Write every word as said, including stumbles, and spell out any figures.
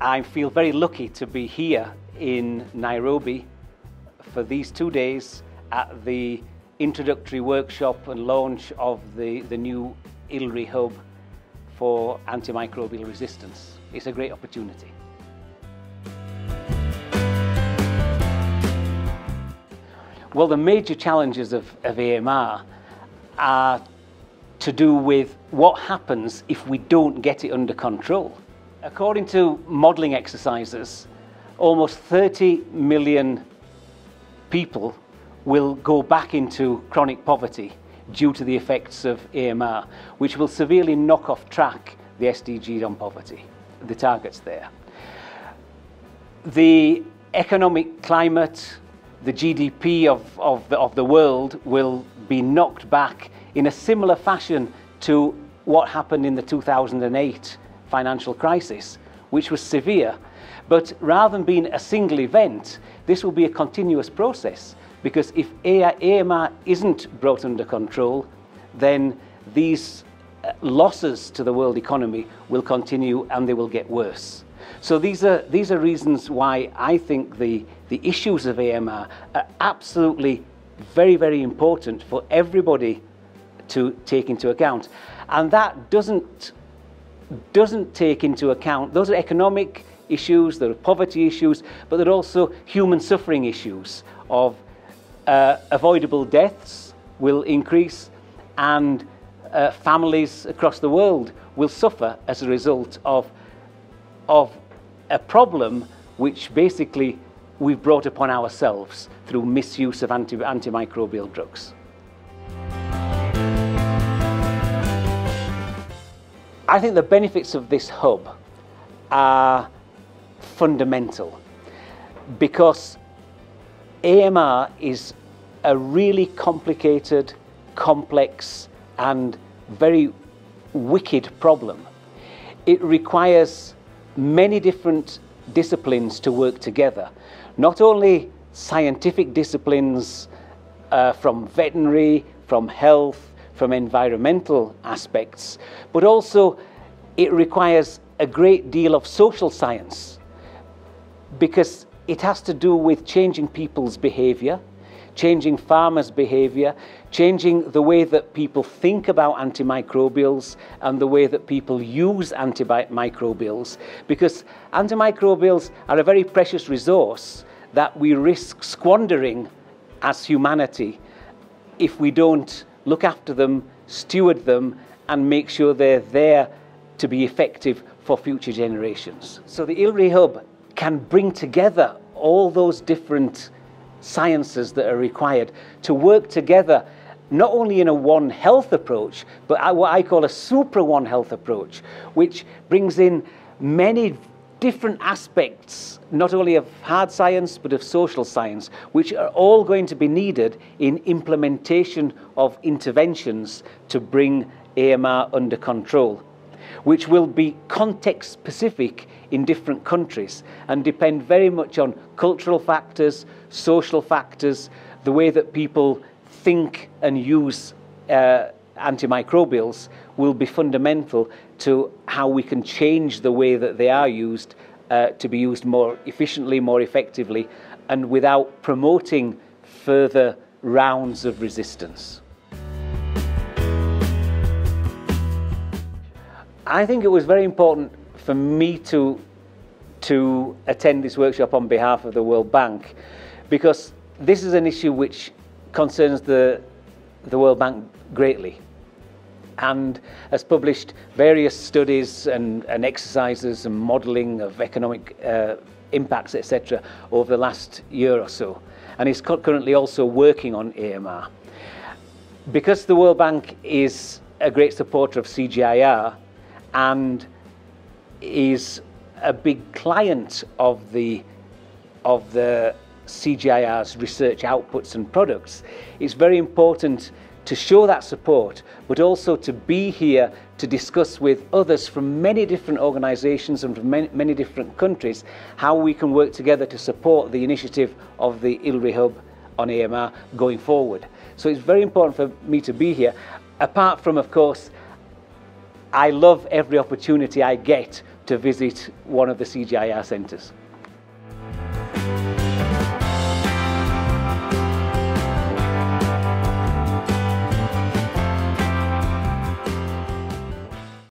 I feel very lucky to be here in Nairobi for these two days at the introductory workshop and launch of the, the new I L R I hub for antimicrobial resistance. It's a great opportunity. Well, the major challenges of, of A M R are to do with what happens if we don't get it under control. According to modelling exercises, almost thirty million people will go back into chronic poverty due to the effects of A M R, which will severely knock off track the S D Gs on poverty, the targets there. The economic climate, the G D P of, of, the, of the world will be knocked back in a similar fashion to what happened in the two thousand eight financial crisis, which was severe. But rather than being a single event, this will be a continuous process, because if A M R isn't brought under control, then these losses to the world economy will continue and they will get worse. So these are, these are reasons why I think the, the issues of A M R are absolutely very, very important for everybody to take into account. And that doesn't, doesn't take into account, those are economic issues, there are poverty issues, but there are also human suffering issues of uh, avoidable deaths will increase, and uh, families across the world will suffer as a result of of a problem which basically we've brought upon ourselves through misuse of anti antimicrobial drugs. I think the benefits of this hub are fundamental, because A M R is a really complicated, complex and very wicked problem. It requires many different disciplines to work together. Not only scientific disciplines uh, from veterinary, from health, from environmental aspects, but also it requires a great deal of social science, because it has to do with changing people's behavior, changing farmers' behavior, changing the way that people think about antimicrobials and the way that people use antimicrobials, because antimicrobials are a very precious resource that we risk squandering as humanity if we don't look after them, steward them, and make sure they're there to be effective for future generations. So the I L R I Hub can bring together all those different sciences that are required to work together, not only in a one health approach, but what I call a super one health approach, which brings in many different aspects, not only of hard science, but of social science, which are all going to be needed in implementation of interventions to bring A M R under control, which will be context specific in different countries and depend very much on cultural factors, social factors, the way that people think and use uh, antimicrobials will be fundamental to how we can change the way that they are used uh, to be used more efficiently, more effectively, and without promoting further rounds of resistance. I think it was very important for me to, to attend this workshop on behalf of the World Bank, because this is an issue which concerns the, the World Bank greatly, and has published various studies and, and exercises and modelling of economic uh, impacts, et cetera over the last year or so, and is currently also working on A M R. Because the World Bank is a great supporter of C G I A R, and is a big client of the, of the C G I R's research outputs and products, it's very important to show that support, but also to be here to discuss with others from many different organisations and from many, many different countries how we can work together to support the initiative of the I L R I Hub on A M R going forward. So it's very important for me to be here, apart from, of course, I love every opportunity I get to visit one of the C G I A R centres.